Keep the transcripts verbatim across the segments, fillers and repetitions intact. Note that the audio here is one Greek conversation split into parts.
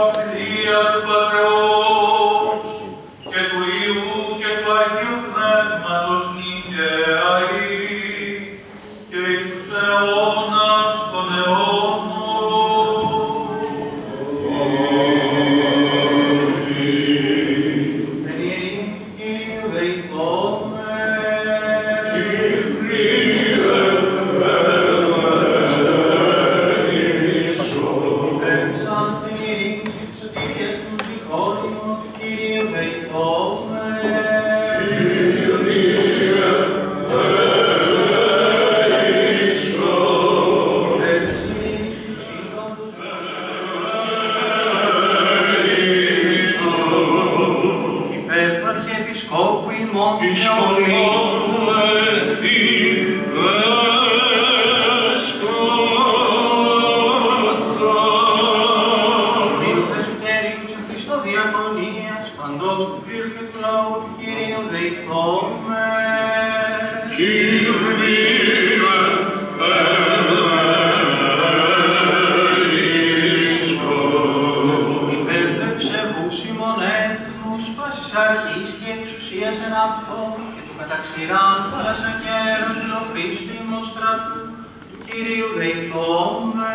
Πατρία του Πατρός και του Υιού και του Αγίου Πνεύματος νύχε αή και εις τους αιώνας των αιώνων. Αμήν. Κηρύδεϊθώμε.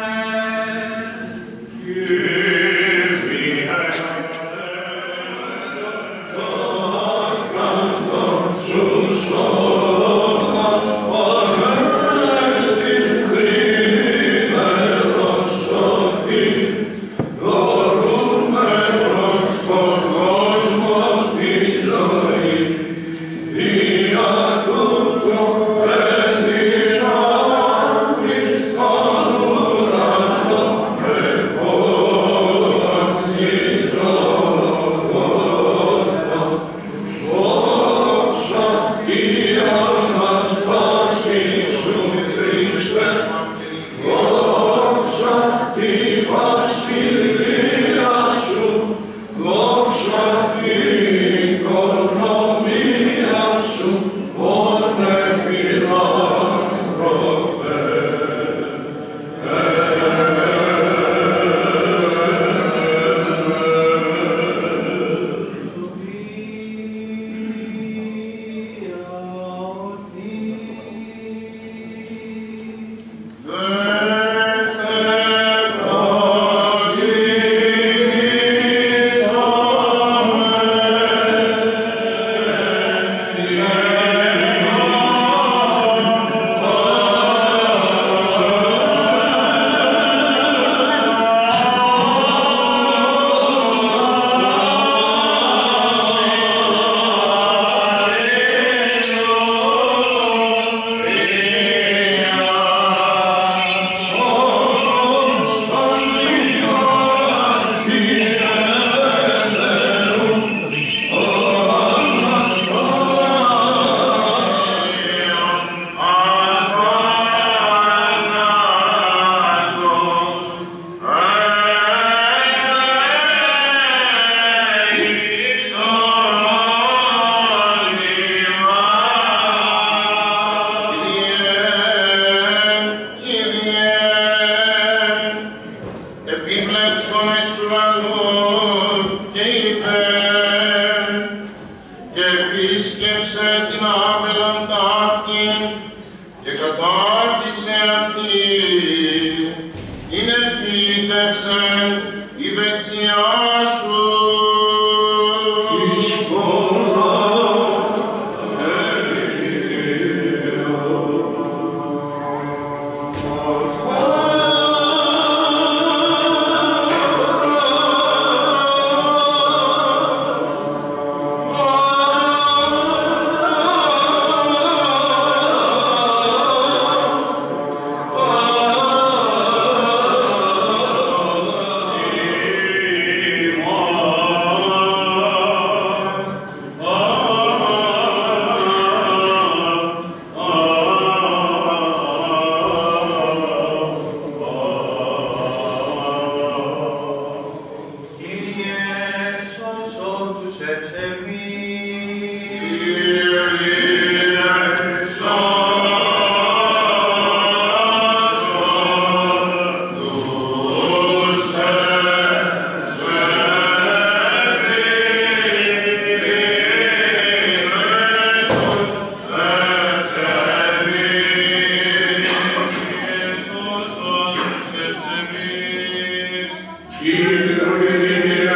Υπότιτλοι AUTHORWAVE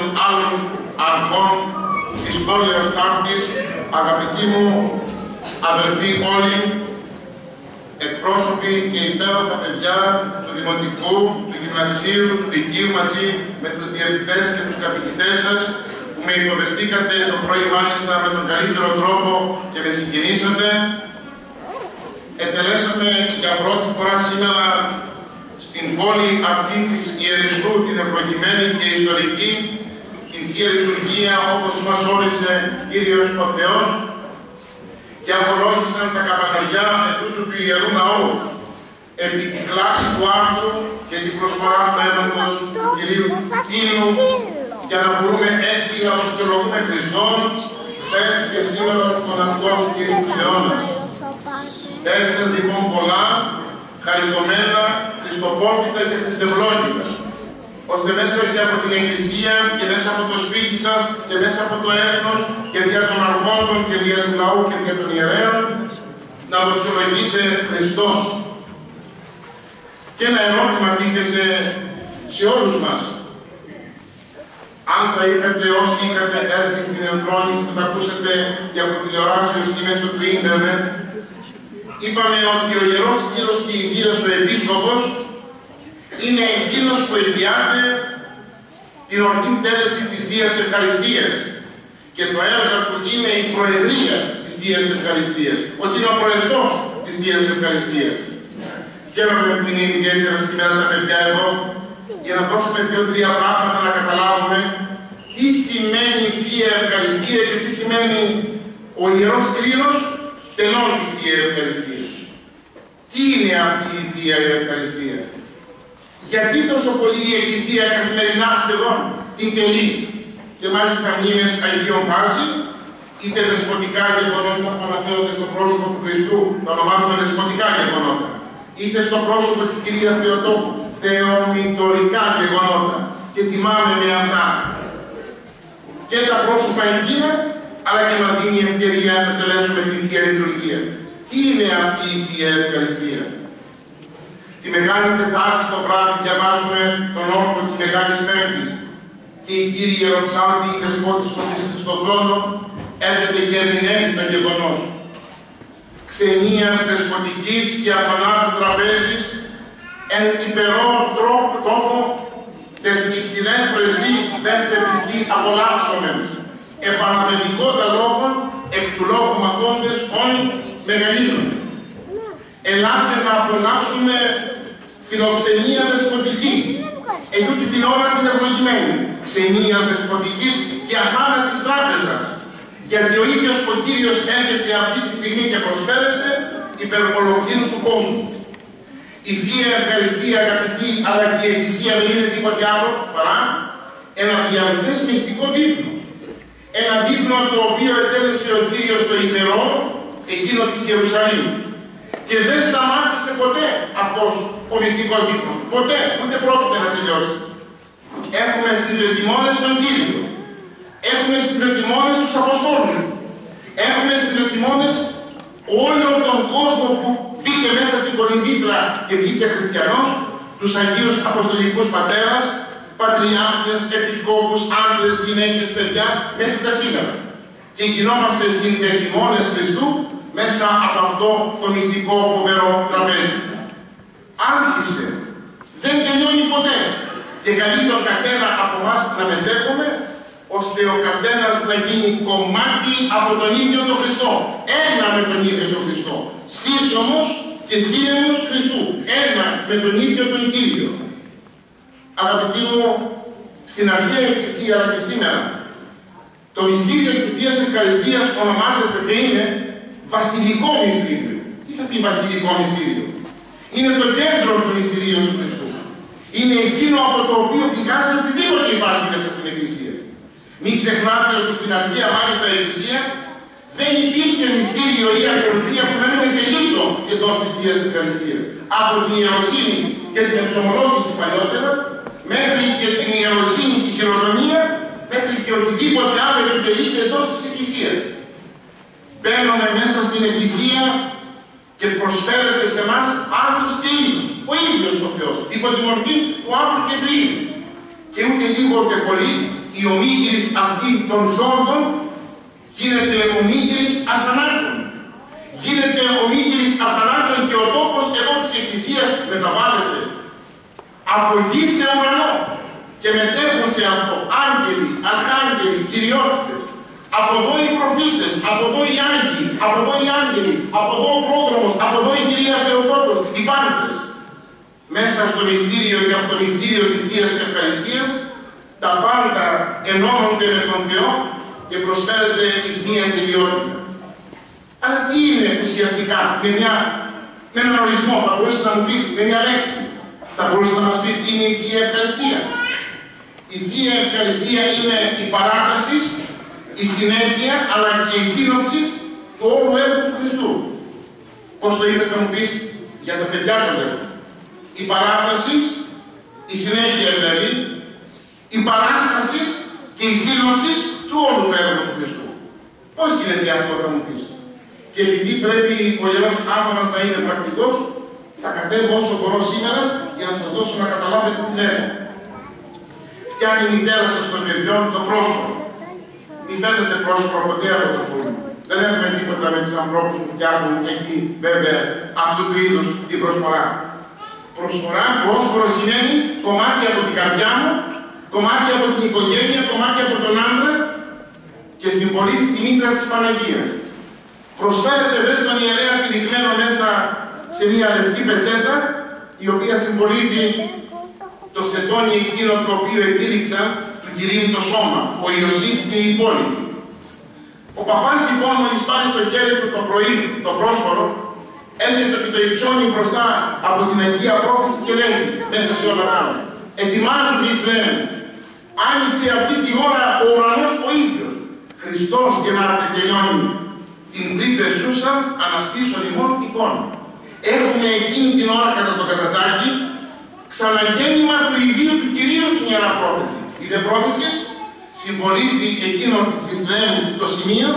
των άλλων αρχών της πόλης Ευστάθμης, αγαπητοί μου αδελφοί όλοι, εκπρόσωποι και υπέροχα παιδιά του Δημοτικού, του Γυμνασίου, του Λυκείου, μαζί με τους διευθυντές και τους καθηγητές σας, που με υποδεχτήκατε το πρωί μάλιστα με τον καλύτερο τρόπο και με συγκινήσατε. Ετελέσαμε για πρώτη φορά σήμερα στην πόλη αυτή της Ιερισσού, την ευλογημένη και ιστορική, την Θεία Λειτουργία όπως μας όρισε ίδιος ο Θεός, και απολόγησαν τα καμπαναριά ετούτου του Ιερού Ναού, επί τη κλάση του άρτου και την προσφορά του αίματος του Κυρίου Ίνου, για να μπορούμε έτσι να οξιολογούμε Χριστόν, πέρσι και σήμερα τον αυτόν του Κυρίου αιώνας. Πέρσαν λοιπόν πολλά, χαριτωμένα, χριστοπόφητα και χριστευλόγητα, ώστε μέσα και από την Εκκλησία και μέσα από το σπίτι σας και μέσα από το έθνος και δια των αρχόντων και δια του λαού και δια των ιερέων να δοξολογείται Χριστός. Και ένα ερώτημα τίθεται σε όλους μας. Αν θα είχατε, όσοι είχατε έρθει στην ενθρόνηση που τα ακούσατε και από τηλεοράσεως και μέσω του ίντερνετ, είπαμε ότι ο Ιερός Κύριος και η Γύρας ο Επίσκοπος είναι εκείνος που εμπειάται την ορθή τέλεση της Θείας Ευχαριστίας και το έργο του είναι η προεδρία της Θείας Ευχαριστίας, ότι είναι ο προεστός της Θείας Ευχαριστίας. Χαίρομαι που είναι ιδιαίτερα σήμερα τα παιδιά εδώ για να δώσουμε δύο-τρία πράγματα να καταλάβουμε τι σημαίνει η Θεία Ευχαριστία και τι σημαίνει ο Ιερός Κύριος τελών τη Θεία Ευχαριστία. Τι είναι αυτή η Θεία Ευχαριστία? Γιατί τόσο πολύ η Εκκλησία καθημερινά σχεδόν την τελεί και μάλιστα μνήμες Αγίων βάζει, είτε δεσποτικά γεγονότα που αναφέρονται στο πρόσωπο του Χριστού, τα ονομάζουμε δεσποτικά γεγονότα, είτε στο πρόσωπο της κυρίας Θεοτόκου, θεοφυτορικά γεγονότα, και τιμάμε με αυτά και τα πρόσωπα εκείνα, αλλά και μας δίνει η ευκαιρία να τελέσουμε την Θεία Λειτουργία. Τι είναι αυτή η Θεία Ευχαριστία? Τη Μεγάλη Τετάρτη το βράδυ διαβάζουμε τον όρθρο της Μεγάλης Πέμπτης και η κύριοι Ιεροψάλτη, η δεσπότης που βρίσκεται στον θρόνο, έρχεται και ερμηνεύει το γεγονός. Ξενίας δεσποτικής και αφανάτου τραπέζης, εν υπερό τρόπο τόπο, τες υψηλές φρεσί δεύτερη πιστή απολαύσομεν, επαναδελικότα λόγων, εκ του λόγου μαθώντες όν μεγαλύτερον. Ελάτε να απολαύσουμε φιλοξενία δεσποτική, εντούτοι την ώρα την ευλογημένη, ξενία δεσποτικής και αφάνα της τράπεζας. Γιατί ο ίδιος ο Κύριος έρχεται αυτή τη στιγμή και προσφέρεται υπέρ ολοκλήρου του κόσμου. Η Θεία Ευχαριστία, αγαπητή, αλλά και η Εκκλησία δεν είναι τίποτε άλλο παρά ένα διαρκές μυστικό δείπνο. Ένα δείπνο το οποίο ετέλεσε ο Κύριος στο υπερό, εκείνο της Ιερουσαλήμ. Και δεν σταμάτησε ποτέ αυτός ο μυστικός δείπνος. Ποτέ, ούτε πρόκειται να τελειώσει. Έχουμε συνδετημόνες τον Κύριο. Έχουμε συνδετημόνες τους Αποστόλους. Έχουμε συνδετημόνες όλο τον κόσμο που βγήκε μέσα στην Κορινθήθρα και βγήκε χριστιανός, τους Αγίους Αποστολικούς Πατέρας, Πατριάρχες, Επισκόπους, άντρες, γυναίκες, παιδιά, μέχρι τα σήμερα. Και γινόμαστε συνδετημόνες Χριστού μέσα από αυτό το μυστικό φοβερό τραπέζι. Άρχισε, δεν τελειώνει ποτέ και καλεί τον καθένα από εμάς να μετέχουμε, ώστε ο καθένας να γίνει κομμάτι από τον ίδιο τον Χριστό. Ένα με τον ίδιο τον Χριστό. Σύσσωμος και σύναιμος Χριστού. Ένα με τον ίδιο τον Κύριο. Αγαπητοί μου, στην Αρχαία Εκκλησία αλλά και σήμερα, το μυστήριο της Θείας Ευχαριστίας ονομάζεται και είναι βασιλικό μυστήριο. Τι θα πει βασιλικό μυστήριο? Είναι το κέντρο του μυστηρίου του Χριστού. Είναι εκείνο από το οποίο πηγάζει οτιδήποτε υπάρχει μέσα στην Εκκλησία. Μην ξεχνάτε ότι στην αρχαία μάλιστα Εκκλησία δεν υπήρχε μυστήριο ή ακολουθία που να είναι τελείτο εντός της Θείας Ευχαριστίας. Από την ιεροσύνη και την εξομολόγηση παλιότερα, μέχρι και την ιεροσύνη και τη χειροτονία, μέχρι και οτιδήποτε άλλο επιτελείται εντός της Εκκλησίας. Παίρνουμε μέσα στην Εκκλησία και προσφέρεται σε εμάς άνθρωπος και ίδιος. Ο ίδιος ο Θεός, υπό τη μορφή του άνθρωπου και του ίδιου. Και ούτε λίγο ούτε πολύ. η ομίγυρης αυτή των ζώντων γίνεται ομίγυρης αθανάτων. Γίνεται ομίγυρης αθανάτων και ο τόπος εδώ της Εκκλησίας μεταβάλλεται από γη σε ουρανό και μετέχουν σε αυτό άγγελοι, αρχάγγελοι, κυριότητες. Από εδώ οι προφήτες, από εδώ οι άγγελοι, από εδώ οι άγγελοι, από εδώ ο πρόδρομος, από εδώ η κυρία Θεοτόκος, οι πάντες. Μέσα στο μυστήριο και από το μυστήριο της Θείας Ευχαριστίας, τα πάντα ενώνονται με τον Θεό και προσφέρεται εις μία τελειότητα. Αλλά τι είναι ουσιαστικά, με, μια, με έναν ορισμό, θα μπορούσες να μου πεις, με μια λέξη, θα μπορούσες να μας πεις τι είναι η Θεία Ευχαριστία. Η Θεία Ευχαριστία είναι η παράταση, η συνέχεια, αλλά και η σύνοψη του όλου έργου του Χριστού. Πώς το είπες, θα μου πεις, για τα παιδιά το λέω. Η παράσταση, η συνέχεια δηλαδή, η παράσταση και η σύνοψη του όλου έργου του Χριστού. Πώς γίνεται αυτό, θα μου πεις. Και επειδή πρέπει ο Ιερός Άβωνας να είναι πρακτικός, θα κατέβω όσο μπορώ σήμερα για να σας δώσω να καταλάβετε τι λέμε. Φτιάνει η μητέρα σας των παιδιών το πρόσωπο. Μη φαίνεται πρόσωπο ποτέ από το φούρνο. Δεν έχουμε τίποτα με τους ανθρώπους που φτιάχνουν εκεί, βέβαια, αυτού του είδους την προσφορά. Προσφορά, πρόσφορο σημαίνει κομμάτι από την καρδιά μου, κομμάτι από την οικογένεια, κομμάτι από τον άντρα και συμβολίζει τη μήτρα της Παναγίας. Προσφέρεται δε στον ιερέα τυλιγμένο μέσα σε μια λευκή πετσέτα, η οποία συμβολίζει το σεντόνι εκείνο το οποίο επίδειξαν του Κυρίου το σώμα, ο Ιωσήφ και οι υπόλοιποι. Ο παπάς λοιπόν μόλις πάρει στο χέρι του το πρωί το πρόσφορο, έρχεται και το υψώνει μπροστά από την Αγία Πρόθεση και λέει μέσα σε όλα τα άλλα. Ετοιμάζουν οι πλέον. Άνοιξε αυτή τη ώρα ο ουρανός ο ίδιος. Χριστός γεμάται και λιώνει. Την πριν πεσούσαν αναστήσον ημών εικόνα. Έχουμε εκείνη την ώρα κατά το καζατζάκι ξαναγέννημα του ιδίου του Κυρίου στην Ιερά Πρόθεση. Η δε πρόθεση συμβολίζει εκείνο τη πλέον το σημείο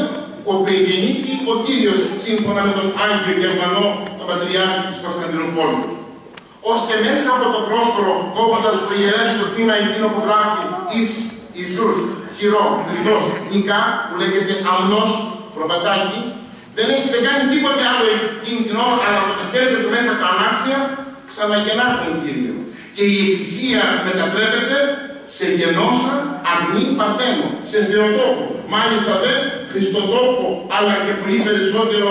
όπου γεννήθηκε ο Κύριος σύμφωνα με τον Άγιο Γερμανό, τον Πατριάρχη της Κωνσταντινούπολης. Ώστε μέσα από το πρόσφορο, κόβοντας το ιερέα στο τμήμα εκείνο που γράφει εις Ιησούς, χειρό, Χριστός, νικά, που λέγεται αμνός, προβατάκι, δεν έχετε κάνει τίποτε άλλο εκείνη την ώρα, αλλά από τα χέρια του μέσα τα αμάξια ξαναγεννά τον Κύριο. Και η Εκκλησία μετατρέπεται σε γενόσα, αγνή, παθαίνω, σε Θεοτόκο. Μάλιστα δε, Χριστοτόπο, αλλά και πολύ περισσότερο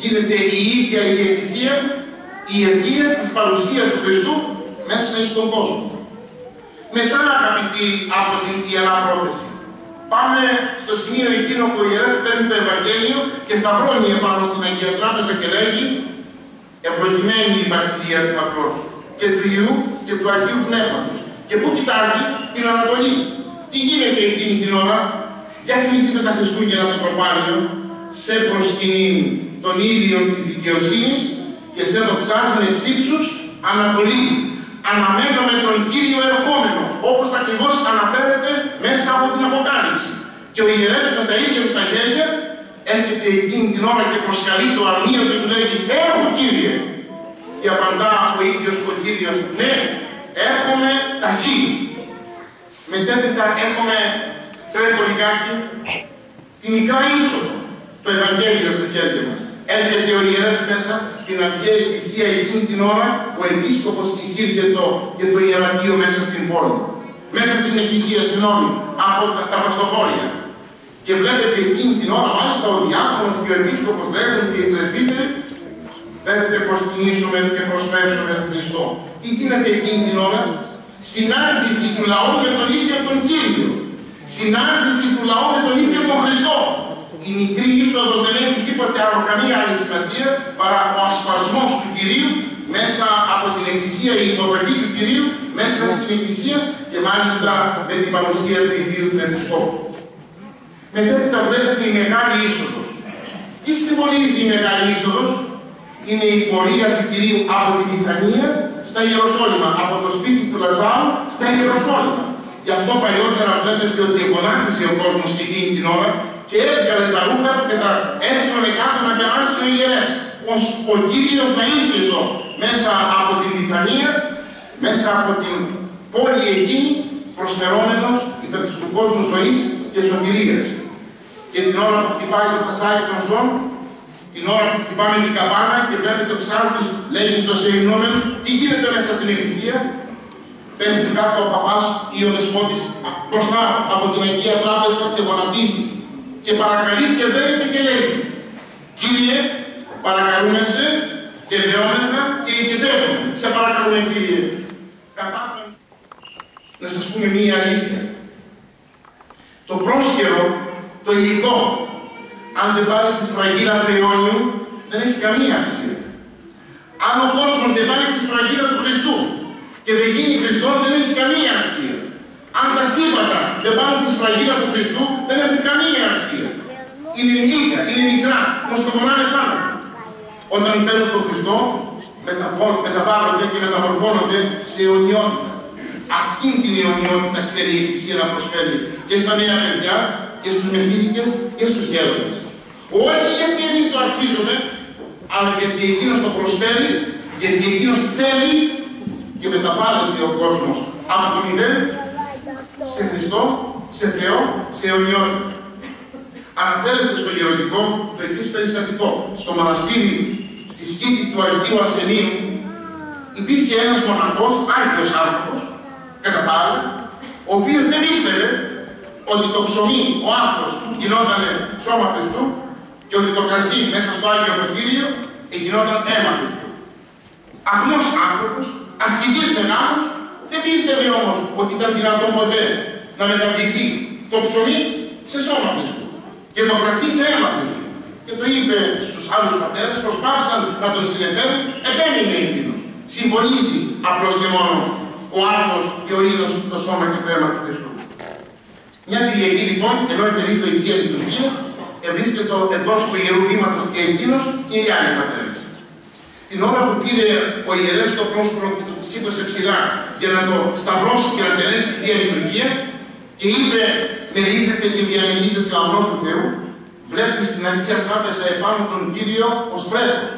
γίνεται η ίδια η Εκκλησία, η αιτία της παρουσίας του Χριστού μέσα στον κόσμο. Μετά, αγαπητοί, από την Ιερά Πρόθεση, πάμε στο σημείο εκείνο που ο ιερέας παίρνει το Ευαγγέλιο και σταυρώνει επάνω στην Αγία Τράπεζα και λέγει «Ευλογημένη η Βασιλεία του Πατρός και του Υιού και του Αγίου Πνεύματος». Και πού κοιτάζει, στην Ανατολή. Τι γίνεται εκείνη την ώρα. Για θυμηθείτε τα Χριστούγεννα το προπάλαιο, σε προσκυνήν των ήλιων της δικαιοσύνης και σε δοξάζουν εξ ύψους Ανατολή. Αναμένουμε τον Κύριο ερχόμενο, όπως ακριβώς αναφέρεται μέσα από την Αποκάλυψη. Και ο ιερέας με τα ίδια του τα χέρια έρχεται εκείνη την ώρα και προσκαλεί το αρνείο και του λέγει «Έρχομαι, Κύριε». Και απαντά ο ίδιος ο Κύριος «Ναι, έρχομαι ταχύ». Μετέπειτα έχουμε τρέχω λιγάκι τη μικρά είσοδο, το Ευαγγέλιο στα χέρια μας. Έρχεται ο ιερεύς μέσα στην Αρχαία Εκκλησία εκείνη την ώρα ο επίσκοπος εισήρχετο και το ιερατείο μέσα στην πόλη. Μέσα στην Εκκλησία, συγγνώμη, από τα, τα παστοφόρια. Και βλέπετε εκείνη την ώρα, μάλιστα ο διάκονος και ο επίσκοπος λέγουν και οι πρεσβύτεροι, «Δέστε προσκυνήσουμε και προσφέσουμε τον Χριστό». Τι γίνεται εκείνη την ώρα, συνάντηση του λαού με τον ίδιο τον Κύριο. Συνάντηση του λαού με τον ίδιο τον Χριστό. Η μικρή είσοδος δεν έχει τίποτε άλλο, καμία άλλη σημασία παρά ο ασπασμός του Κυρίου μέσα από την Εκκλησία, η υποδοχή του Κυρίου μέσα στην Εκκλησία και μάλιστα με την παρουσία του Ιδίου του Επισκόπου. Μετέπειτα βλέπετε η μεγάλη είσοδος. Τι συμβολίζει η μεγάλη είσοδος? Είναι η πορεία του Κυρίου από τη Βιθανία στα Ιεροσόλυμα, από το σπίτι του Λαζάρου στα Ιεροσόλυμα. Γι' αυτό παλιότερα βλέπετε ότι γονάτιζε ο κόσμος εκείνη την ώρα και έβγαλε τα ρούχα του και τα έστρωνε κάτω να περάσει ο ιερέας. Ως ο Κύριος να ήρθε εδώ, μέσα από την Βιθανία, μέσα από την πόλη εκείνη, προσφερόμενος, υπέρ του κόσμου ζωής και σωτηρίας. Και την ώρα που χτυπάει το φασάκι των ζώων, την ώρα που χτυπάμε την καπάνα και βλέπετε το ψάρτης, λέγει το σεϊνόμενο, τι γίνεται μέσα στην εκκλησία, πέφτει κάτω ο παπάς ή ο δεσπότης μπροστά από την Αγία Τράπεζα και γονατίζει. Και παρακαλεί και δέχεται και λέει: Κύριε, παρακαλούμε σε και δεόμεθα και ηγετεύουμε. Σε παρακαλούμε, Κύριε. Κατάπτω. Να σας πούμε μία αλήθεια. Το πρόσχερο, το υλικό, αν δεν πάρει τη σφραγίδα του αιώνιου, δεν έχει καμία αξία. Αν ο κόσμος δεν πάρει τη σφραγίδα του Χριστού και δεν γίνει Χριστός, δεν έχει καμία αξία. Αν τα σύμπατα δεν πάρουν τη σφραγίδα του Χριστού, δεν έχουν καμία αξία. Είναι λίγα, είναι μικρά, όμως το κομμάτι θάνατο. Όταν παίρνουν τον Χριστό, μεταβάλλονται και μεταμορφώνονται σε αιωνιότητα. Αυτήν την αιωνιότητα ξέρει η Εκκλησία να προσφέρει και στα νέα παιδιά, και στους μεσήλικες, και στους γέροντες. Όχι γιατί εμείς το αξίζουμε, αλλά γιατί εκείνος το προσφέρει, γιατί εκείνος θέλει και μεταβάλλεται ο κόσμος από το μηδέν σε Χριστό, σε Θεό, σε αιωνιότητα. Αναφέρεται στο γεροντικό το εξής περιστατικό. Στο μοναστήρι, στη σκήτη του Αγίου Ασενίου, υπήρχε ένας μοναχός, άγιος άνθρωπος, κατά τα άλλα, ο οποίος δεν ήξερε ότι το ψωμί, ο άνθρωπος, γινόταν σώμα Χριστού και ότι το κρασί μέσα στο Άγιο Ποτήριο γινόταν αίμα Χριστού. Αγνός άνθρωπος, ασκητής μεγάλος, δεν πίστευε όμως ότι ήταν δυνατόν ποτέ να μεταβληθεί το ψωμί σε σώμα Χριστού και το κρασί σε αίμα Χριστού. Και το είπε στους άλλους πατέρες, προσπάθησαν να τον συνεφέρουν, επέμεινε εκείνος. Συμβολίζει απλώς και μόνο ο άνθρωπος και ο ίδιος το σώμα και το αίμα του Χριστού. Μια Κυριακή λοιπόν, ενώ εταιρεί το η Θεία Λειτουργία, ευρίσκεται εντός του Ιερού Βήματος και εκείνος και οι άλλοι πατέρες. Την ώρα που πήρε ο ιερέας το πρόσωπο και το σήκωσε ψηλά για να το σταυρώσει και να τελέσει τη Θεία Λειτουργία, και είπε: Μελίζεται και διαμελίζεται ο αμνός του Θεού, βλέπει στην Αγία Τράπεζα επάνω τον Κύριο ως βρέφος.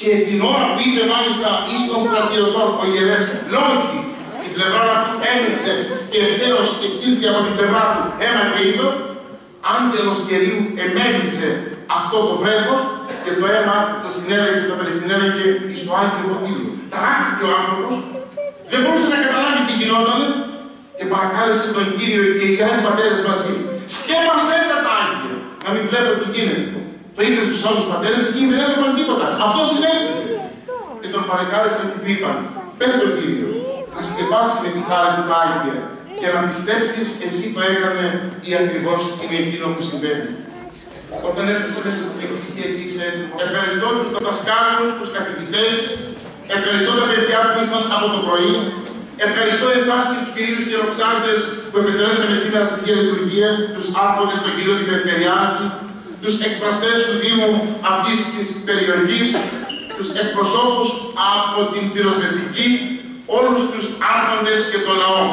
Και την ώρα που είπε μάλιστα εις τον στρατιωτό ο ιερέας, λόγοι, η πλευρά του ένοιξε και ευθέως εξήλθε από την πλευρά του ένα και ήλιο, άγγελος καιρίου εμέλισε αυτό το βρέφος και το αίμα το συνέλεγε και το περισυνέλεγε εις το Άγιο Ποτήριο. Ταράχτηκε ο άνθρωπος, δεν μπορούσε να καταλάβει τι γινόταν και παρακάλεσε τον Κύριο και οι άλλοι πατέρες μαζί. Σκέπασε τα άγγελα, να μην βλέπω τι γίνεται. Το είπε στους άλλους πατέρες και δεν έλεγαν τίποτα. Αυτό συνέβη. Και τον παρακάλεσε και του είπαν: Πες τον Κύριο, να σκεπάσει με τη χάρη του τα άγγελα και να πιστέψεις εσύ το έκανε ή ακριβώς είναι εκείνο που συμβαίνει. Όταν έρχεσαι μέσα στην Εκκλησία και είσαι, ευχαριστώ τους δασκάλους, τους καθηγητές, ευχαριστώ τα παιδιά που ήρθαν από το πρωί. Ευχαριστώ εσάς και τους κυρίους χειροξάντες που επιτρέψαμε σήμερα τη Θεία Λειτουργία, τους άρχοντες, τον κύριο την Περιφερειάρχη, τους εκφραστές του Δήμου αυτής της περιοχής, τους εκπροσώπους από την πυροσβεστική, όλους τους άρχοντες και τον λαό.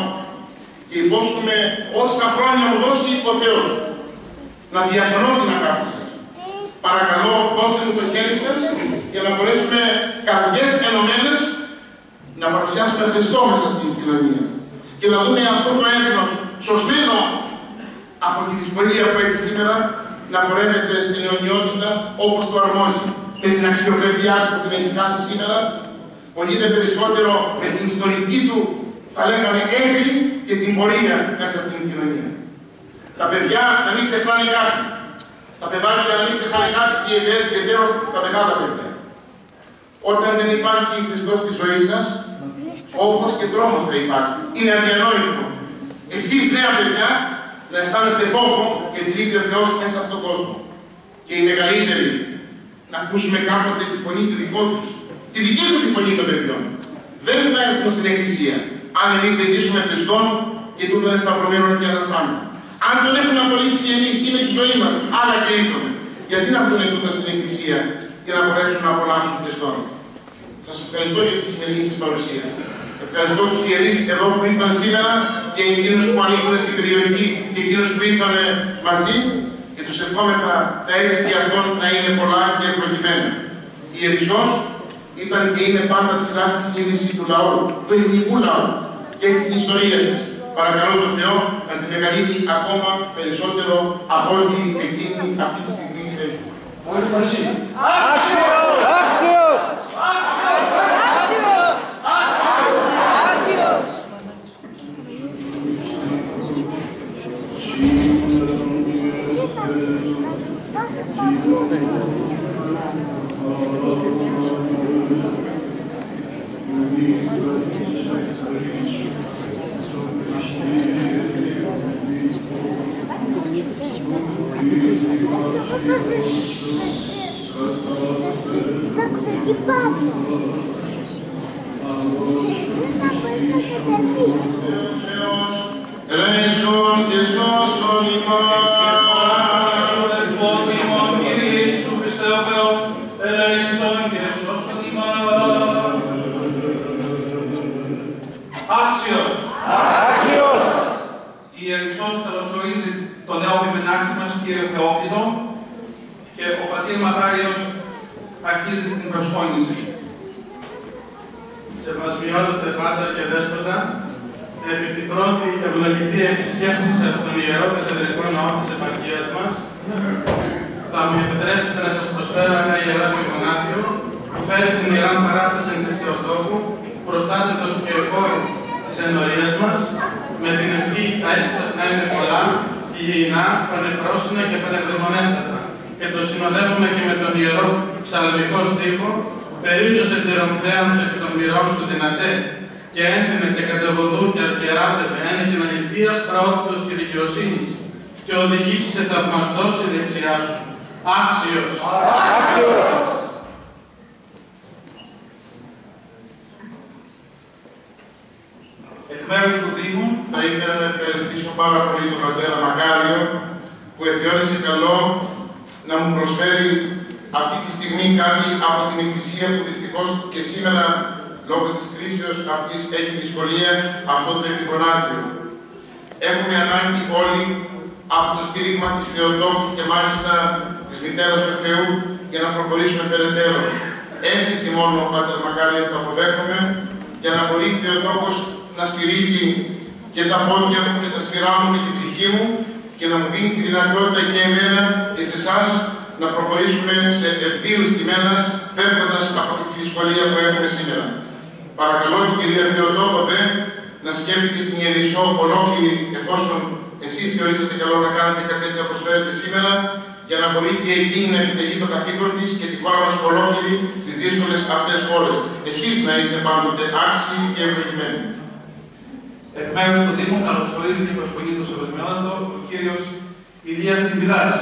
Και υπόσχομαι όσα χρόνια μου δώσει ο Θεός να διακονώ την αγάπη σας. Παρακαλώ, δώστε μου το χέρι σας για να μπορέσουμε καρδιές ενωμένες να παρουσιάσουμε Χριστό μέσα στην κοινωνία και να δούμε αυτό το έθνος σωσμένο από τη δυσκολία που έχει σήμερα να πορεύεται στην αιωνιότητα όπως το αρμόζει. Και την αξιοπρέπειά του που την έχει χάσει σήμερα, πονείται περισσότερο με την ιστορική του, θα λέγαμε, έγκη και την πορεία μέσα στην κοινωνία. Τα παιδιά να μην ξεχνάνε κάτι. Τα παιδάκια να μην ξεχνάνε κάτι και ιδιαίτερα τα μεγάλα παιδιά. Όταν δεν υπάρχει Χριστός στη ζωή σας, όχθος και τρόμος δεν υπάρχει. Είναι αδιανόητο. Εσείς νέα παιδιά να αισθάνεστε φόβο γιατί λείπει ο Θεός μέσα από τον κόσμο. Και οι μεγαλύτεροι να ακούσουμε κάποτε τη φωνή του δικό τους, τη δική τους τη φωνή των παιδιών. Δεν θα έρθουν στην Εκκλησία αν εμείς δεν ζήσουμε Χριστόν και τούτο είναι σταυρωμένο και αναστάμενο. Αν τον έχουμε απολύψει εμείς είναι τη ζωή μας, αλλά και ήττον. Γιατί να έρθουν τούτα στην Εκκλησία και να μπορέσουν να απολαύσουν Χριστόν. Σας ευχαριστώ για τη σημερινή σας παρουσία. Ευχαριστώ τους ιερείς εδώ που ήρθαν σήμερα και εκείνους που ανήκουν στην περιοχή και εκείνους που ήρθαν μαζί και τους ευχόμεθα τα έργα αυτών να είναι πολλά και ευλογημένα. Η Ιερισσός ήταν και είναι πάντα ψηλά στη συνείδηση του λαού, του ελληνικού λαού και την ιστορία της. παρακαλώ τον Θεό να την εγκαλύνει ακόμα περισσότερο από ό,τι ευθύνη αυτή τη στιγμή έχει. Όλοι μαζί. Άξιος! Άξιος! Άξιος! Άξιος! Ελέησον και σώσον ημάς. Δεσπότημον Κύριε Ιησού Χριστέ ο Θεός, ελέησον και σώσον ημάς. Άξιος! Άξιος! Η Ιερισσός καλωσορίζει τον νέο μνημενάρχη μας, κύριο Θεόκλητο, και ο πατήρ Μακάριος αρχίζει την προσφώνηση. Σεβασμιότατε πάτερ και δέσποτα, επί την πρώτη ευλογητή επισκέψη σε αυτόν τον ιερό καθεδρικό ναό της επαρχίας μας, θα μου επιτρέψετε να σας προσφέρω ένα ιερό μνημονάριο που φέρει την ιερά παράσταση της Θεοτόκου, προστάτετος και εφόρου της ενορίας μας, με την ευχή τα έτη σας να είναι πολλά, υγιεινά, πανεφρόσινα και πανεκδαιμονέστατα. Και το συνοδεύουμε και με τον ιερό ψαλμικό στίχο, «Περίζωσε τη Ρομφέανος επί των μυρών σου δυνατέ, και έμπαινε και κατεβοδού και αρχιεράτευε, ένεκεν αληθείας, πραότητος και δικαιοσύνης, και οδηγήσει σε θαυμαστός η δεξιά σου». Άξιος! Άξιος! Εκ μέρους του Δήμου, θα ήθελα να ευχαριστήσω πάρα πολύ τον πατέρα Μακάριο, που εφιόρεσε καλό να μου προσφέρει αυτή τη στιγμή κάτι από την εκκλησία που δυστυχώς και σήμερα λόγω της κρίσεως αυτής έχει δυσκολία αυτό το επικονάτριο. Έχουμε ανάγκη όλοι από το στήριγμα της Θεοτόκου και μάλιστα της Μητέρας του Θεού για να προχωρήσουμε περαιτέρω. Έτσι και μόνο ο Πάτερ Μακάριο το αποδέχομαι για να μπορεί η Θεοτόκος να στηρίζει και τα πόδια μου και τα σφυρά μου και την ψυχή μου και να μου δίνει τη δυνατότητα και εμένα και σε εσάς να προχωρήσουμε σε ευθύρους τιμένας, φεύγοντας από τη δυσκολία που έχουμε σήμερα. Παρακαλώ την κυρία Θεοτόκο δε να σκέφτεται την Ιερισσό ολόκληρη, εφόσον εσείς θεωρήσατε καλό να κάνετε κάτι τέτοιο να προσφέρετε σήμερα, για να μπορεί και εκείνη να επιτελεί το καθήκον της και τη χώρα μας ολόκληρη στις δύσκολες αυτές χώρες. Εσείς να είστε πάντοτε άξιοι και ευλογημένοι. Εκ μέρους του Δήμου καλωσορίζει και προσφωνεί το Σεβασμιότατο ο κύριος Ηλίας Τσιμπηράς.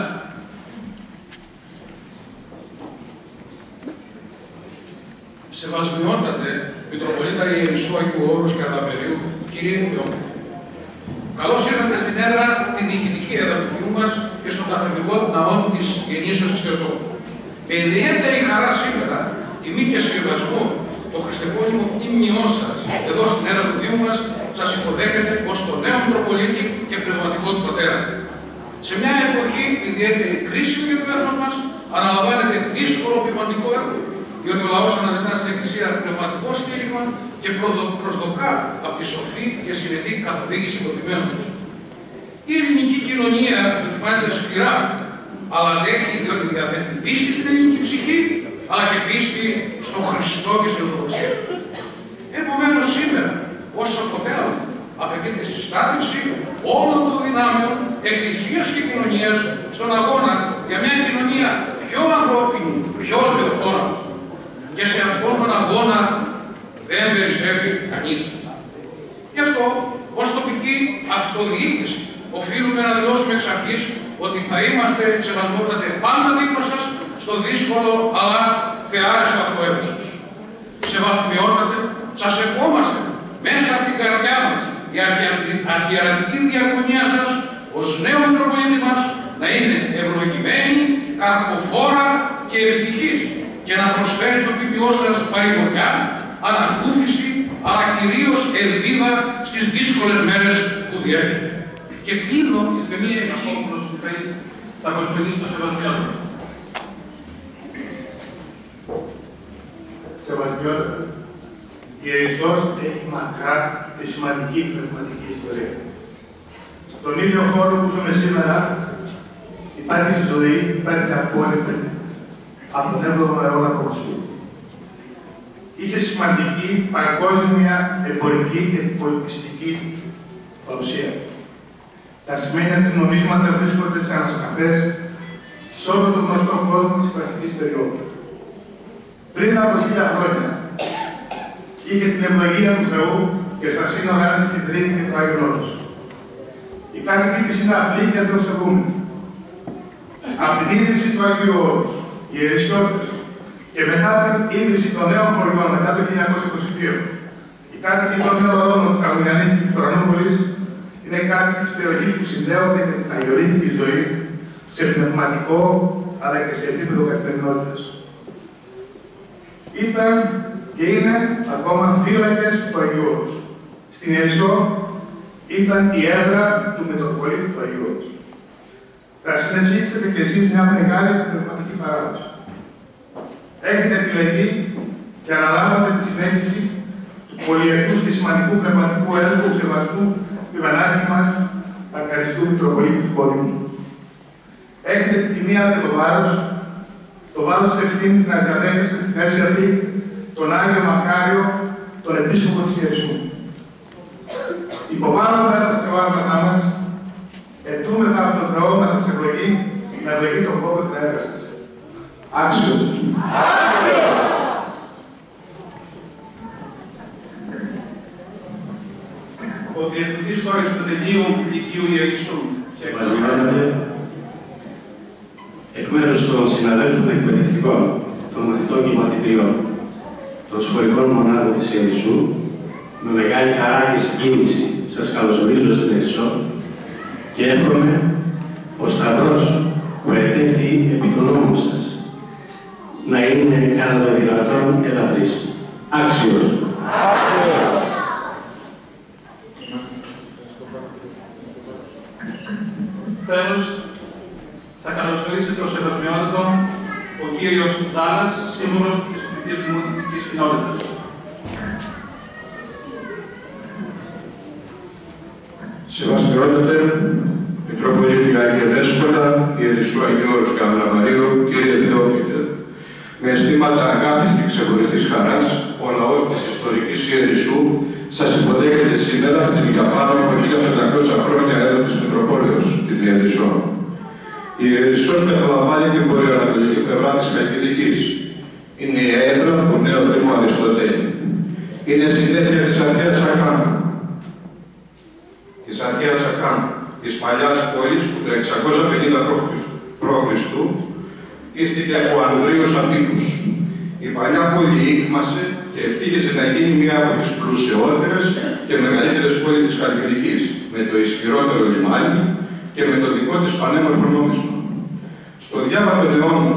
Σεβασμιότατε, Μητροπολίτα Ιερισσού Αγίου Όρους και Αναπεριού, κύριε Θεόκλητο. Καλώς ήρθατε στην έδρα την διοικητική έδρα του Θεού μας και στον καθεδρικό ναό της Γεννήσεως της Θεοτόκου. Με ιδιαίτερη χαρά σήμερα, τιμή και συμβασμό, το χριστεπώνυμο τίμιό σας, εδώ στην έδρα του Θεού μας, σας υποδέχεται ως τον νέο Μητροπολίτη και πνευματικό του πατέρα. Σε μια εποχή ιδιαίτερη κρίση του εμπέδρου μας, αναλαμβάνεται δύσκολο πνευματικό έργο. Διότι ο λαός αναζητά στην Εκκλησία πνευματικό στήριγμα και προσδοκά από τη σοφή και συνετή καθοδήγηση των τιμένων του. Η ελληνική κοινωνία δοκιμάζεται σκληρά, αλλά δέχει διότι διαθέτει πίστη στην ελληνική ψυχή, αλλά και πίστη στον Χριστό και στην Ορθοδοξία. Επομένως, σήμερα, όσο το μέλλον, απαιτείται συστάθμιση όλων των δυνάμεων Εκκλησίας και κοινωνίας στον αγώνα για μια κοινωνία πιο ανθρώπινη, πιο ολαιοφόρα. Και σε αυτόν τον αγώνα δεν περισσεύει κανείς. Γι' αυτό, ως τοπική αυτοδιοίκηση, οφείλουμε να δηλώσουμε εξ αρχής ότι θα είμαστε σεβασμότατε πάντα δίπλα σας στο δύσκολο αλλά θεάρεστο αυτό έργο σας. Σεβασμιότατε, σας ευχόμαστε μέσα από την καρδιά μας η αρχιερατική διακονία σας ως νέο Μητροπολίτη μας να είναι ευλογημένη, καρποφόρα και επιτυχής. Και να προσφέρει στο ποιό σας παρηγοριά, ανακούφιση, αλλά κυρίως ελπίδα στις δύσκολες μέρες που διέρχεται. Και κλείνω με μία ευχή που θα προσφέρει στο Σεβασμιότατο. Σεβασμιότατο, η Ιερισσός έχει μακρά τη σημαντική πνευματική ιστορία. Στον ίδιο χώρο που ζούμε σήμερα, υπάρχει ζωή, υπάρχει απόλυτη από τον έβδομο αιώνα Χριστού. Είχε σημαντική παγκόσμια εμπορική και πολιτιστική παρουσία. Τα σημεία της νομίσματα βρίσκονται σε ανασκαφές σε όλο τον γνωστό κόσμο της κλασικής περιόδου. Πριν από χίλια χρόνια, είχε την ευλογία του Θεού και στα σύνορά της ιδρύθηκε το Άγιον Όρος. Οι κάτοικοι της είναι απλοί και δροσευούμενοι. Από την ίδρυση του Άγιου Όρους, οι Ιερισσιώτες, και μετά την ίδρυση των νέων χωριών μετά το χίλια εννιακόσια είκοσι δύο, οι κάτοικοι των νέων ορόδων της Αγουνιανής και της Φρονόπολης είναι κάτοικοι της περιοχής που συνδέονται με την αγιορείτικη ζωή σε πνευματικό αλλά και σε επίπεδο καθημερινότητας. Ήταν και είναι ακόμα θύλακες του Αγίου Όρους. Στην Ιερισσό ήταν η έδρα του Μετοπολίτη του Αγίου Όρους. Θα συνεχίσετε και εσείς μια μεγάλη πνευματική παράδοση. Έχετε επιλεγεί και αναλάβατε τη συνέχιση του πολυετού και σημαντικού πνευματικού έργου του σεβασμού πιβανάκη μας Ακαριστού Μητροπολίτου του Κώδικου. Έχετε την τιμία και το βάρος, το βάρος της ευθύνης να κατέχεστε στη θέση αυτή τον Άγιο Μακάριο, τον επίσκοπο της Ιερισσού. Υποβάλλοντας τα σεβάσματά μας, ετούμεθα από τον Θεό να σας ευλογεί, να ευλογεί τον κόπο της έργας σας. Άξιος. Άξιος! Ο Διευθυντής Χώρης του Τελείου Λυκείου Ιερισσού. Μας μιλάτε εκ μέρους των συναδέλφων των εκπαιδευτικών, των μαθητών και μαθητριών, των σχολικών μονάδων της Ιερισσού, με μεγάλη χαρά και συγκίνηση σας καλωσορίζω στην Ιερισσό και εύχομαι ο σταυρός που ετέθη επί των νόμων σας να είναι κατά των δυνατών ελαφρύς. Άξιος! Άξιος! Τέλος, θα καλωσορίσει το σεβασμιότατο ο κύριος Δάλλας, σύμβολος της Δημοτικής Κοινότητας. Σεβασμιότατε, Μητροπολίτη Άγιε Δέσποτα, Ιερισσού Αγίου Όρους και Ανδραμαρίου, κύριε Θεόκλητε, με αισθήματα αγάπης και ξεχωριστής χαράς, ο λαός της ιστορικής Ιερισσού σας υποδέχεται σήμερα στην Ικαπάνω από χίλια πεντακόσια χρόνια έδρα της Μητροπόλεως, την Ιερισσό. Η Ιερισσός καταλαμβάνει την βορειοανατολική πλευρά της Χαλκιδικής. Είναι η έδρα του νέου Δήμου Αριστοτέλη. Είναι συνέχεια της αρχαίας Ακάνθου. Της αρχαίας Ακάνθου, της παλιάς πόλης του εξακόσια πενήντα π.Χ. ήστηκε από Ανδρείους Αντίκους. Η παλιά πόλη ήγμασε και ευτύχησε να γίνει μία από τις πλουσιότερες και μεγαλύτερες πόλεις της Χαλκιδικής, με το ισχυρότερο λιμάνι και με το δικό της πανέμορφο νόμισμα. Στο διάβα των αιώνων,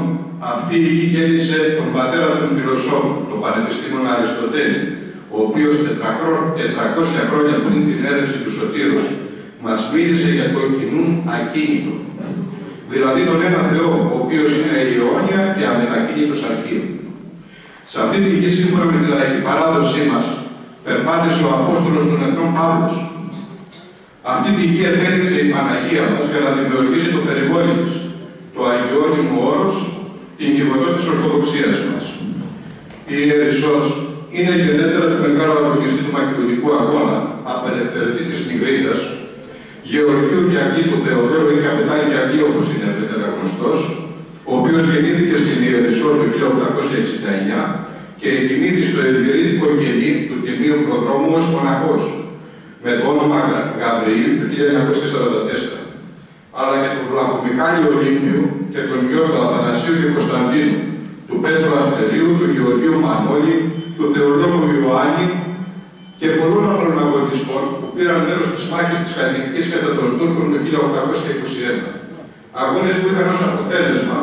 αυτή η γη γέννησε τον πατέρα των φιλοσόφων, τον πανεπιστήμονα Αριστοτέλη, ο οποίος τετρακόσια χρόνια πριν την έρευση του Σωτήρους μας μίλησε για το κοινούν ακίνητο. Δηλαδή τον ένα Θεό, ο οποίος είναι η αιώνια και αμετακίνητος αρχείο. Σε αυτή τη γη, σύμφωνα με τη λαϊκή παράδοσή μας, περπάτησε ο Απόστολος των Εθνών Παύλος. Αυτή τη γη επέδειξε η Παναγία μας για να δημιουργήσει το περιβόλι της, το Αγιώνυμο Όρος, την γεγονός της Ορθοδοξίας μας. Η Ιερισσός είναι γενέτερα του μεγάλου αγωνιστή του Μακεδονικού Αγώνα, απελευθερωτήτης Νιγρίδας, Γεωργίου και Αγγίτου Θεοδόρου ή Καπετάν και Αγγί, όπως είναι ευρύτερα γνωστός, ο οποίος γεννήθηκε στην Ιερισσό το χίλια οκτακόσια εξήντα εννιά και εκκινήθη στο Ευηρήτικο Κελί του Τιμίου Προδρόμου ως μοναχός, με το όνομα Γαβριήλ του χίλια εννιακόσια σαράντα τέσσερα, αλλά και τον Βλαχομιχάλη Ολύμπιου και τον γιο του Αθανασίου και Κωνσταντίνου, του Πέτρου Αστερίου, του Γεωργίου Μανώλη, του Θεολόγου Ιωάννη και πολλών άλλων αγωνιστών που πήραν μέρος στις μάχες της Χαλκιδικής κατά των Τούρκων το χίλια οκτακόσια είκοσι ένα. Αγώνες που είχαν ως αποτέλεσμα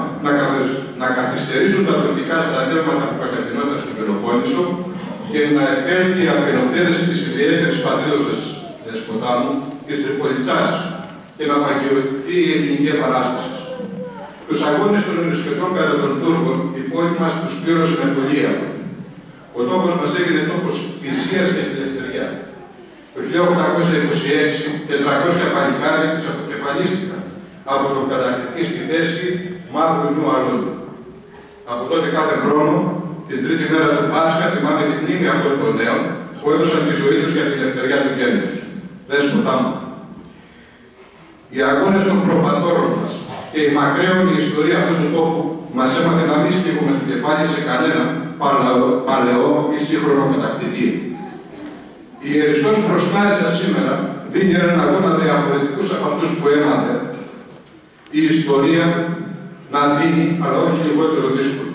να καθυστερήσουν τα τουρκικά στρατεύματα που κατευθυνόταν στην Πελοπόννησο και να επέλθει η απελευθέρωση της ιδιαίτερης πατρίδος της Δεσποτάμου της Τριπολιτσάς και να παγιωθεί η ελληνική επανάσταση. Τους αγώνες των Ιερισσοτών κατά των Τούρκων η πόλη μας τους πλήρωσε με πολύ. Ο τόπος μας έγινε τόπος θυσίας και ελευθερία. Το χίλια οκτακόσια είκοσι έξι, τετρακόσια παλικάρια της αποκεφαλίστηκαν από τον κατακτητή στη θέση μαύρου αλλού. Από τότε κάθε χρόνο, την τρίτη μέρα του Πάσχα, θυμάμαι την μνήμη αυτών των νέων που έδωσαν τη ζωή τους για την ελευθερία του γένους. Δεν σκοτάμε. Οι αγώνες των προπατώρων μας και η μακραίωνη ιστορία αυτού του τόπου μας έμαθε να μην στείλουμε το κεφάλι σε κανένα παλαιό ή σύγχρονο κατακτητή. Η Ιερισσός προστάρισα σήμερα δίνει έναν αγώνα διαφορετικούς από αυτούς που έμαθε η ιστορία να δίνει, αλλά όχι λιγότερο δύσκολο.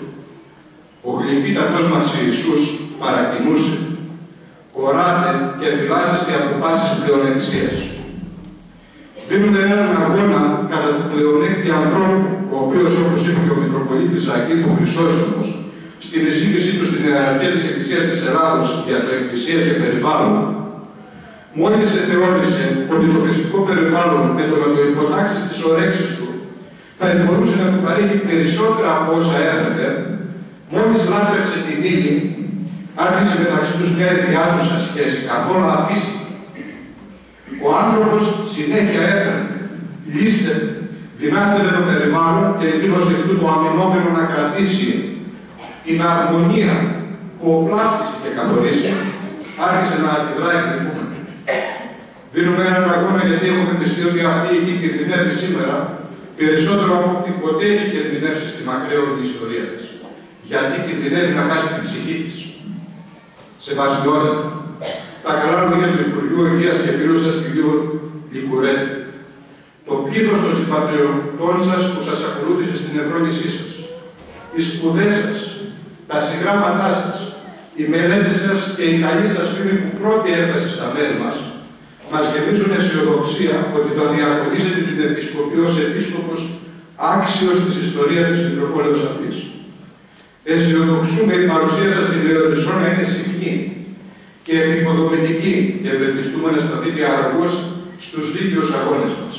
Ο γλυκύτατος μας Ιησούς παρακινούσε, οράτε και φυλάσσεστε από πάσης πλεονεξίας. Δίνουν έναν αγώνα κατά του πλεονέκτη ανθρώπου, ο οποίος, όπως είπε και ο Μητροπολίτης Ακύπου Χρυσόστομος, στην εισήγησή του στην ιεραρχία της Εκκλησίας της Ελλάδος για το Εκκλησία και περιβάλλον, μόλις εθεώρησε ότι το φυσικό περιβάλλον με το να το υποτάξει στις ορέξεις του θα μπορούσε να του παρέχει περισσότερα από όσα έρχεται, μόλις λάτρεψε την ύλη, άρχισε μεταξύ τους μια εφιάζουσα σχέση, καθόλου αφήσει. Ο άνθρωπος συνέχεια έκανε, λύστευε, δυνάστευε το περιβάλλον και εκείνος εκ τούτου αμυνόμενο να κρατήσει την αρμονία που οπλάστησε και καθορίσει, άρχισε να αντιδράει και δούμε. Δίνουμε έναν αγώνα γιατί έχουμε πιστεί ότι αυτή η νίκη κερδινεύει σήμερα περισσότερο από ό,τι ποτέ έχει κερδινεύσει στη μακραίωνη ιστορία της. Γιατί κερδινεύει να χάσει την ψυχή της. Σεβασμιότητα. Τα καλά λόγια του Υπουργείου Υγείας και φίλου σας, κυρίου Λικουρέτη. Το πλήθος των συμπατριωτών σας που σας ακολούθησε στην ευρώνησή σας, οι σπουδές σας, τα συγγράμματά σας, η μελέτη σας και η καλή σας φήμη που πρώτη έφτασε στα μέρη μας, μας γεμίζουν αισιοδοξία ότι θα διακονήσετε την Επισκοπή ως Επίσκοπος άξιος της ιστορίας της Μητροπόλεως αυτής. Αισιοδοξούμε η παρουσία σας στην Ιερισσό να είναι συχνή και επικοδομητική και ευελπιστούμε να σταθεί διαρκώς στους δίκαιους αγώνες μας.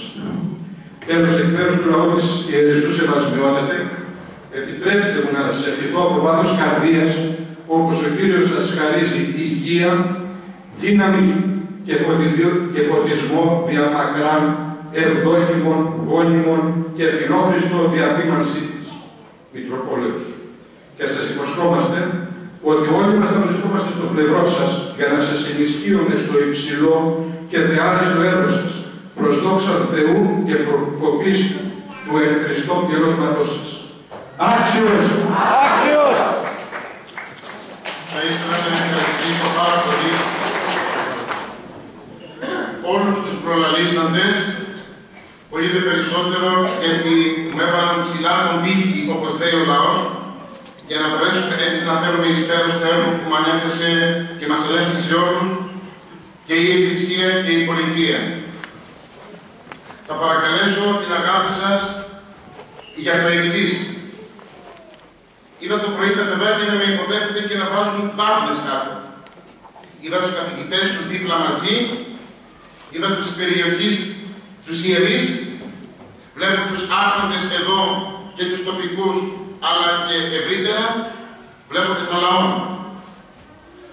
Τέλος, εκ μέρους του λαού της Ιερισσού σεβασμιότατε, επιτρέψτε μου να σας ευχηθώ από βάθος καρδίας, όπως ο Κύριος σας χαρίζει υγεία, δύναμη και φωτισμό δια μακράν, ευδόκιμων, γόνιμων και φιλόχρηστο διαπήμανσή της, Μητροπόλεως. Και σας υποσχόμαστε ότι όλοι μας θα βρισκόμαστε στο πλευρό σας για να σας ενισχύονται στο υψηλό και θεάριστο έργο σας, προς δόξα του Θεού και προκοπής του εν Χριστώ πληρώσματός σας. Άξιος! Άξιος! Θα ήθελα να ευχαριστήσω πάρα πολύ όλους τους προλαλήσαντες, πολύ δε περισσότερο γιατί μου έβαλαν ψηλά τον πύχη, όπως λέει ο λαός, για να μπορέσουμε έτσι να φέρουμε εις πέρας το έργο που μας ανέθεσε και μας ελέγχθησε σε όλους και η Εκκλησία και η Πολιτεία. Θα παρακαλέσω την αγάπη σας για το εξής. Είδα το πρωί τα παιδάκια να με υποδέχονται και να βάζουν δάφνες κάτω. Είδα τους καθηγητές τους δίπλα μαζί, είδα τους περιοχής, τους ιερείς, βλέπω τους άρχοντες εδώ και τους τοπικούς, αλλά και ευρύτερα, βλέπω και τον λαό.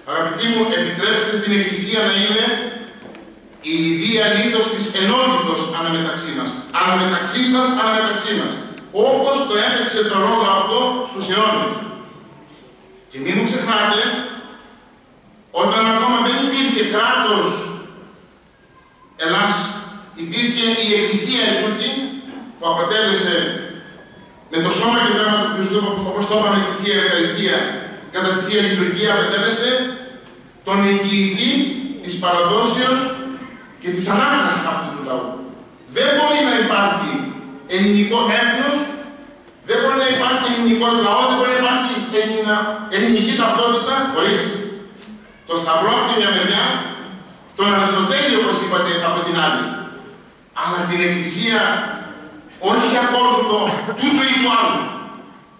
Αγαπητοί μου, επιτρέψτε στην Εκκλησία να είναι η ιδία λίθος της ενότητος αναμεταξύ μας. Αναμεταξύ σας, αναμεταξύ μας. Όπως το έπαιξε το ρόλο αυτό στους αιώνες. Και μην μου ξεχνάτε, όταν ακόμα δεν υπήρχε κράτος Ελλάς, υπήρχε η Εκκλησία εκείνη που αποτέλεσε με το σώμα και το αίμα του Χριστού, όπως το είπαμε στη Θεία Ευχαριστία, κατά τη Θεία Λειτουργία, αποτέλεσε τον εγγυητή της παραδόσεως και της Ανάστασης αυτού του λαού. Δεν μπορεί να υπάρχει ελληνικό έθνος, δεν μπορεί να υπάρχει ελληνικός λαός, δεν μπορεί να υπάρχει ελληνα... ελληνική ταυτότητα, χωρίς το Σταυρό από τη μια μεριά, τον Αριστοτέλη, όπως είπατε, από την άλλη. Αλλά την Εκκλησία, όχι ακόλουθο τούτο ή του άλλου,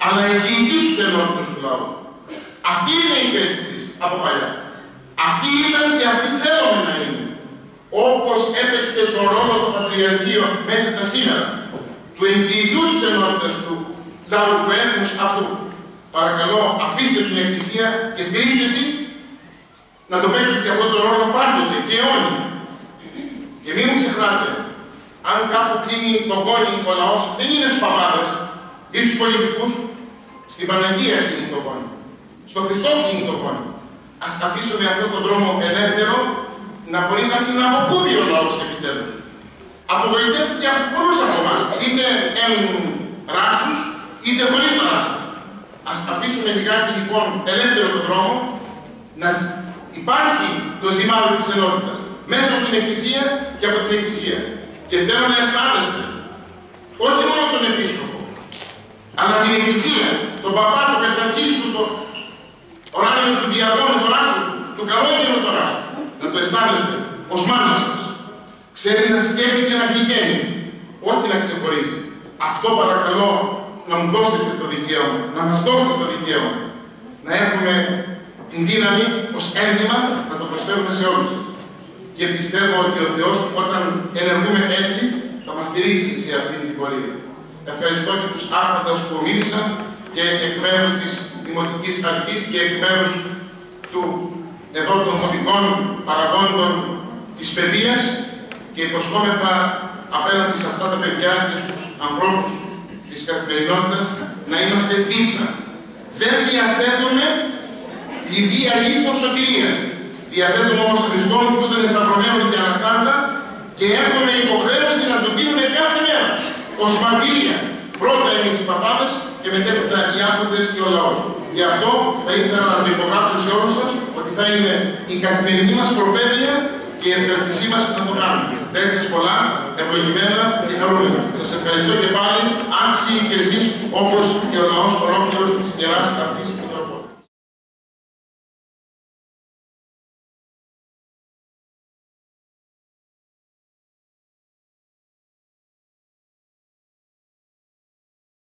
αλλά εγγυητή τους ενότητος του λαού. Αυτή είναι η θέση της από παλιά. Αυτή ήταν και αυτή θέλουμε να είναι. Όπως έπαιξε τον ρόλο το Πατριαρχείο μέχρι τα σήμερα, του εγγυητού της ενότητας του λαού, του έθνους αυτού. Παρακαλώ, αφήστε την Εκκλησία και στηρίξτε την να το παίξουν και αυτό το ρόλο πάντοτε και αιώνια. Και μην μου ξεχνάτε, αν κάπου πίνει το κόνι ο λαός, δεν είναι στους παπάδες ή στους πολιτικούς. Στην Παναγία πίνει το κόνι. Στο Χριστό πίνει το κόνι. Ας αφήσουμε αυτόν τον δρόμο ελεύθερο να μπορεί να την αποκούδει ο λαός επιτέλους. Απογοητεύτηκε από πολλούς από εμάς, είτε εν ράσους, είτε χωρίς τα ράσους. Ας αφήσουμε λιγάκι λοιπόν ελεύθερο τον δρόμο να υπάρχει το ζυμάδι της ενότητας μέσα στην Εκκλησία και από την Εκκλησία. Και θέλω να αισθάνεστε όχι μόνο τον Επίσκοπο, αλλά την Εκκλησία, τον Παπά, τον Πετραρχή του, τον Οράνιο του Διαδόνου, τον Ράσου, τον Καλόγερο τον Ράσου. Να το αισθάνεστε ως μάνα σας. Ξέρει να σκέφτει και να πηγαίνει, όχι να ξεχωρίζει. Αυτό παρακαλώ να μου δώσετε το δικαίωμα, να μας δώσετε το δικαίωμα. Να έχουμε την δύναμη ως ένδυμα να το προσφέρουμε σε όλους. Και πιστεύω ότι ο Θεός, όταν ενεργούμε έτσι, θα μας στηρίξει σε αυτήν την πορεία. Ευχαριστώ και τους άρχοντας που μίλησαν και εκ μέρους της Δημοτικής Αρχής και εκ μέρους του εδώ των τοπικών παραγόντων της παιδείας και υποσχόμεθα απέναντι σε αυτά τα παιδιά και στους ανθρώπους της καθημερινότητας να είμαστε δίπλα. Δεν διαθέτουμε λιβία ύφο σωτηρίας. Διαθέτουμε όμως Χριστόν που ήταν σταυρωμένο και αναστάντα και έχουμε υποχρέωση να το δίνουμε κάθε μέρα ως μαρτυρία. Πρώτα εμείς οι παπάδες και μετέπειτα οι άρχοντες και ο λαός. Γι' αυτό θα ήθελα να το υπογράψω σε όλους σας ότι θα είναι η καθημερινή μας προπαίδεια και η ευχαριστησή μας να το κάνουμε. Τέξεις πολλά, ευλογημένα και χαρούμενα. Σας ευχαριστώ και πάλι, άξιοι και εσείς όπως και ο λαός ολόκληρος της Ιεράς Αυτής.